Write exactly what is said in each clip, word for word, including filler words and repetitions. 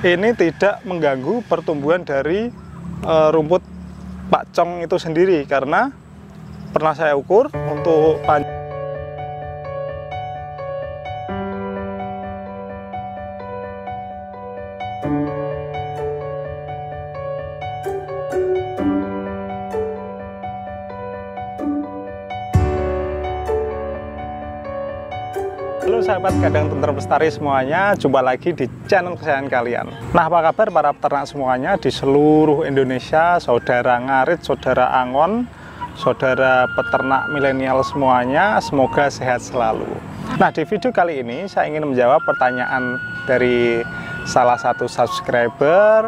ini tidak mengganggu pertumbuhan dari e, rumput pakcong itu sendiri, karena pernah saya ukur untuk panjang. Halo sahabat Kandang Tentrem Lestari semuanya, jumpa lagi di channel kesayangan kalian. Nah, apa kabar para peternak semuanya di seluruh Indonesia, saudara ngarit, saudara angon, saudara peternak milenial semuanya, semoga sehat selalu. Nah, di video kali ini saya ingin menjawab pertanyaan dari salah satu subscriber.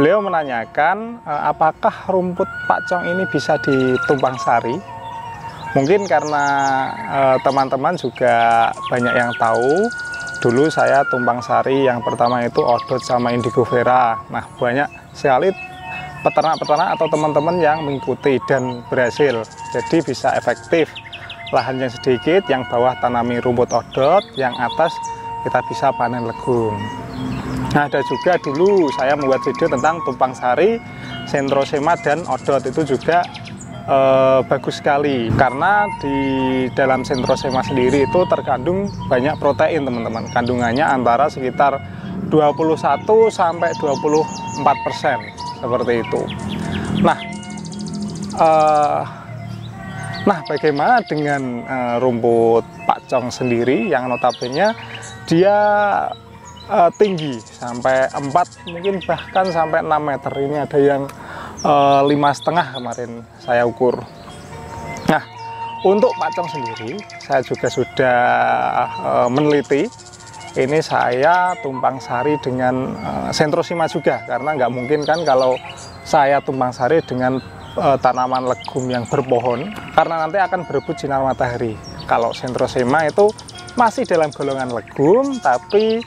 Beliau menanyakan, apakah rumput pakcong ini bisa ditumpang sari? Mungkin karena teman-teman eh, juga banyak yang tahu, dulu saya tumpang sari yang pertama itu odot sama indigo vera. Nah, banyak sekali peternak-peternak atau teman-teman yang mengikuti dan berhasil. Jadi bisa efektif, lahan yang sedikit, yang bawah tanami rumput odot, yang atas kita bisa panen legum. Nah, ada juga dulu saya membuat video tentang tumpang sari, centrosema dan odot. Itu juga E, bagus sekali karena di dalam centrosema sendiri itu terkandung banyak protein, teman-teman. Kandungannya antara sekitar dua puluh satu sampai dua puluh empat persen seperti itu. Nah, e, nah bagaimana dengan e, rumput pakcong sendiri yang notabene dia e, tinggi sampai empat, mungkin bahkan sampai enam meter. Ini ada yang lima setengah kemarin saya ukur. Nah, untuk pakcong sendiri saya juga sudah uh, meneliti. Ini saya tumpang sari dengan uh, centrosema juga, karena nggak mungkin kan kalau saya tumpang sari dengan uh, tanaman legum yang berpohon, karena nanti akan berebut sinar matahari. Kalau centrosema itu masih dalam golongan legum, tapi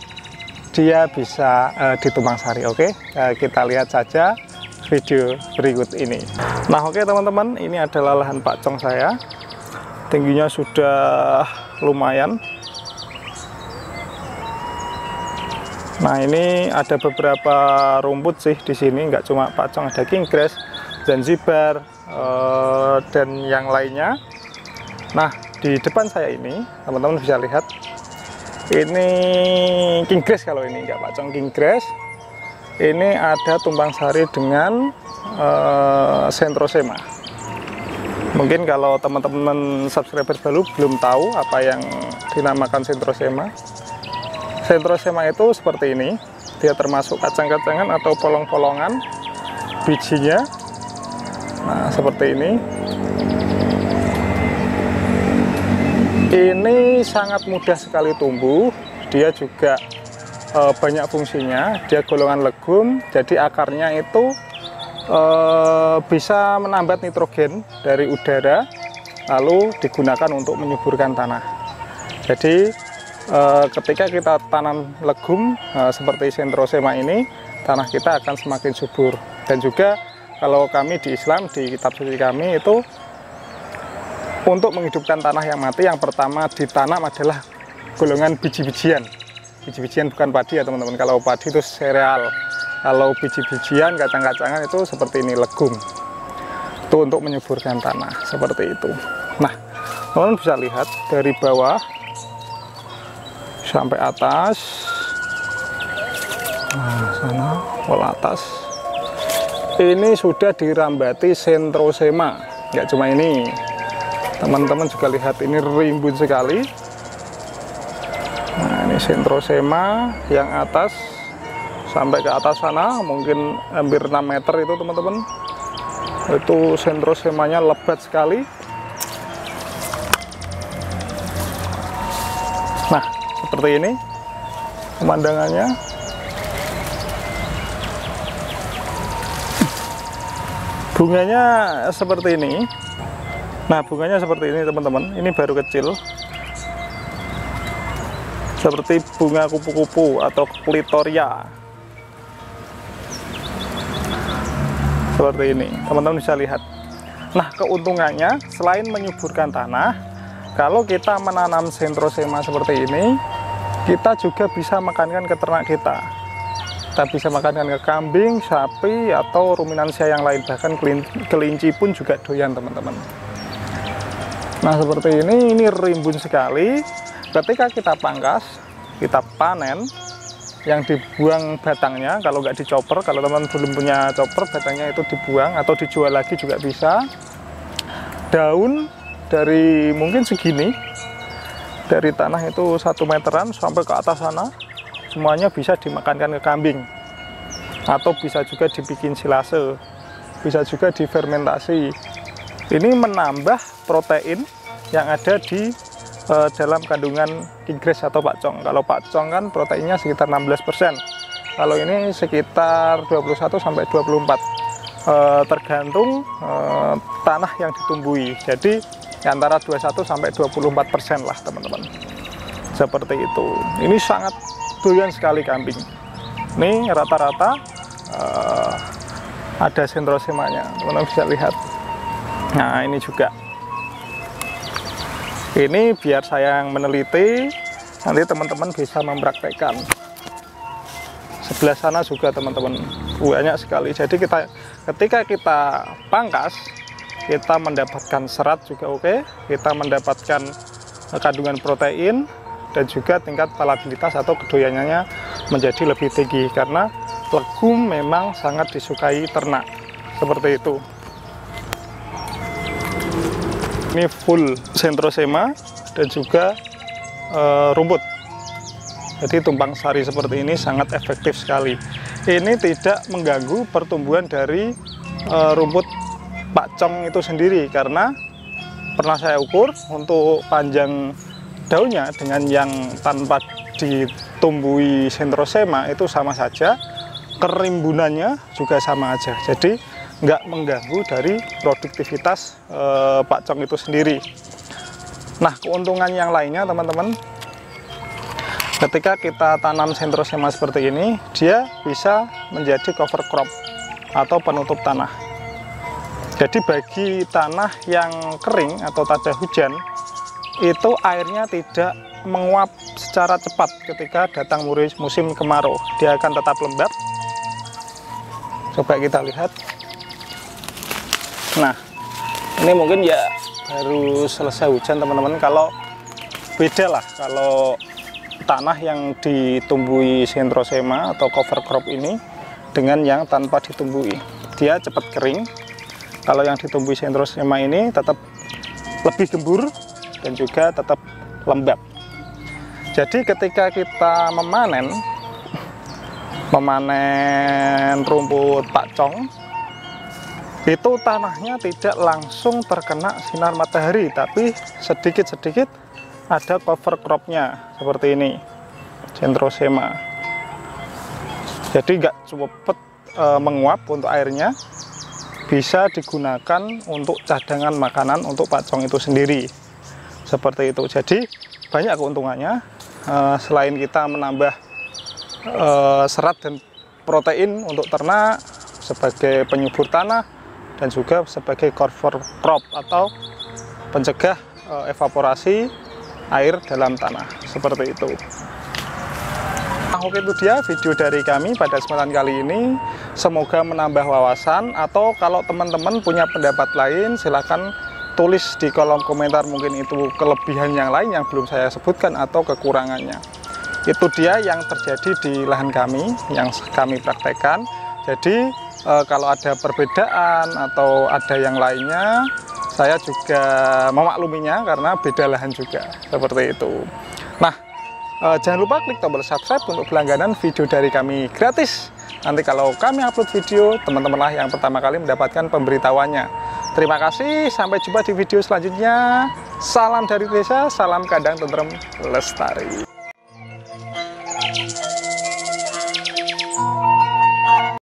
dia bisa uh, ditumpang sari. Oke, okay? uh, kita lihat saja video berikut ini. Nah, oke okay, teman-teman, ini adalah lahan pakcong saya. Tingginya sudah lumayan. Nah, ini ada beberapa rumput sih di sini, nggak cuma pakcong, ada king grass, Zanzibar, eh, dan yang lainnya. Nah, di depan saya ini, teman-teman bisa lihat, ini king grass. Kalau ini nggak pakcong, king grass. Ini ada tumpang sari dengan uh, centrosema. Mungkin kalau teman-teman subscriber baru belum tahu apa yang dinamakan centrosema. Centrosema itu seperti ini, dia termasuk kacang-kacangan atau polong-polongan bijinya. Nah, seperti ini. Ini sangat mudah sekali tumbuh, dia juga banyak fungsinya, dia golongan legum, jadi akarnya itu e, bisa menambat nitrogen dari udara, lalu digunakan untuk menyuburkan tanah. Jadi e, ketika kita tanam legum e, seperti centrosema ini, tanah kita akan semakin subur. Dan juga kalau kami di Islam, di kitab suci kami itu untuk menghidupkan tanah yang mati, yang pertama ditanam adalah golongan biji-bijian. Biji-bijian bukan padi ya teman-teman, kalau padi itu sereal, kalau biji-bijian kacang-kacangan itu seperti ini legum, itu untuk menyuburkan tanah seperti itu. Nah, teman-teman bisa lihat dari bawah sampai atas. Nah, sana pola atas ini sudah dirambati centrosema. Nggak cuma ini, teman-teman juga lihat ini rimbun sekali. Nah, ini centrosema yang atas sampai ke atas sana, mungkin hampir enam meter itu teman-teman. Itu centrosemanya lebat sekali. Nah, seperti ini pemandangannya. Bunganya seperti ini. Nah, bunganya seperti ini teman-teman. Ini baru kecil, seperti bunga kupu-kupu atau klitoria. Seperti ini, teman-teman bisa lihat. Nah, keuntungannya selain menyuburkan tanah, kalau kita menanam centrosema seperti ini, kita juga bisa makankan ke ternak kita. Kita bisa makan dengan kambing, sapi, atau ruminansia yang lain. Bahkan kelinci pun juga doyan, teman-teman. Nah, seperti ini, ini rimbun sekali. Ketika kita pangkas, kita panen, yang dibuang batangnya, kalau nggak dicoper, kalau teman-teman belum punya coper, batangnya itu dibuang atau dijual lagi juga bisa. Daun dari mungkin segini, dari tanah itu satu meteran sampai ke atas sana, semuanya bisa dimakankan ke kambing, atau bisa juga dibikin silase, bisa juga difermentasi. Ini menambah protein yang ada di e, dalam kandungan king grass atau pakcong. Kalau pakcong kan proteinnya sekitar enam belas persen, kalau ini sekitar dua puluh satu sampai dua puluh empat, e, tergantung e, tanah yang ditumbuhi. Jadi antara dua puluh satu sampai dua puluh empat persen lah, teman-teman. Seperti itu. Ini sangat doyan sekali kambing. Ini rata-rata uh, ada sentrosemanya, teman-teman bisa lihat. Nah, ini juga. Ini biar saya yang meneliti, nanti teman-teman bisa mempraktekkan. Sebelah sana juga, teman-teman, banyak sekali. Jadi kita ketika kita pangkas, kita mendapatkan serat juga oke, okay. Kita mendapatkan kandungan protein, dan juga tingkat palatabilitas atau kedoyanannya menjadi lebih tinggi, karena legum memang sangat disukai ternak. Seperti itu. Ini full centrosema dan juga e, rumput. Jadi tumpang sari seperti ini sangat efektif sekali. Ini tidak mengganggu pertumbuhan dari e, rumput pakcong itu sendiri, karena pernah saya ukur untuk panjang daunnya dengan yang tanpa ditumbuhi sentrosema itu sama saja, kerimbunannya juga sama aja. Jadi nggak mengganggu dari produktivitas e, pakcong itu sendiri. Nah, keuntungan yang lainnya, teman-teman, ketika kita tanam sentrosema seperti ini, dia bisa menjadi cover crop atau penutup tanah. Jadi bagi tanah yang kering atau tak ada hujan, itu airnya tidak menguap secara cepat ketika datang musim kemarau. Dia akan tetap lembab. Coba kita lihat. Nah, ini mungkin ya baru selesai hujan, teman-teman. Kalau beda lah, kalau tanah yang ditumbuhi centrosema atau cover crop ini dengan yang tanpa ditumbuhi, dia cepat kering. Kalau yang ditumbuhi centrosema ini tetap lebih gembur dan juga tetap lembab. Jadi ketika kita memanen memanen rumput pakcong, itu tanahnya tidak langsung terkena sinar matahari, tapi sedikit-sedikit ada cover cropnya seperti ini, centrosema. Jadi nggak cepet e, menguap untuk airnya, bisa digunakan untuk cadangan makanan untuk pakcong itu sendiri. Seperti itu. Jadi banyak keuntungannya. Uh, selain kita menambah uh, serat dan protein untuk ternak sebagai penyubur tanah, dan juga sebagai cover crop atau pencegah uh, evaporasi air dalam tanah. Seperti itu. Nah, oke, itu dia video dari kami pada kesempatan kali ini. Semoga menambah wawasan, atau kalau teman-teman punya pendapat lain, silakan tulis di kolom komentar, mungkin itu kelebihan yang lain yang belum saya sebutkan atau kekurangannya. Itu dia yang terjadi di lahan kami yang kami praktekkan. Jadi e, kalau ada perbedaan atau ada yang lainnya, saya juga memakluminya karena beda lahan juga. Seperti itu. Nah, e, jangan lupa klik tombol subscribe untuk berlangganan video dari kami gratis. Nanti kalau kami upload video, teman-temanlah yang pertama kali mendapatkan pemberitahuannya. Terima kasih, sampai jumpa di video selanjutnya. Salam dari desa, salam Kandang Tentrem Lestari.